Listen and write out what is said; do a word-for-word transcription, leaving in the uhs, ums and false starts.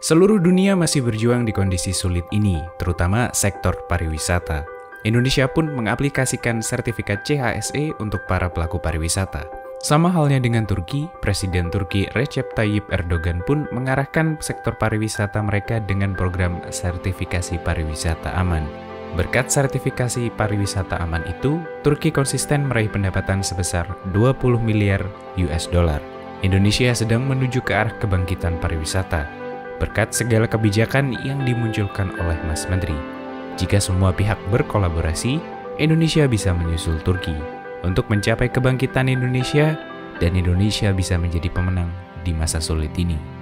Seluruh dunia masih berjuang di kondisi sulit ini, terutama sektor pariwisata. Indonesia pun mengaplikasikan sertifikat C H S E untuk para pelaku pariwisata. Sama halnya dengan Turki, Presiden Turki Recep Tayyip Erdogan pun mengarahkan sektor pariwisata mereka dengan program sertifikasi pariwisata aman. Berkat sertifikasi pariwisata aman itu, Turki konsisten meraih pendapatan sebesar dua puluh miliar U S dollar. Indonesia sedang menuju ke arah kebangkitan pariwisata berkat segala kebijakan yang dimunculkan oleh Mas Menteri. Jika semua pihak berkolaborasi, Indonesia bisa menyusul Turki untuk mencapai kebangkitan Indonesia, dan Indonesia bisa menjadi pemenang di masa sulit ini.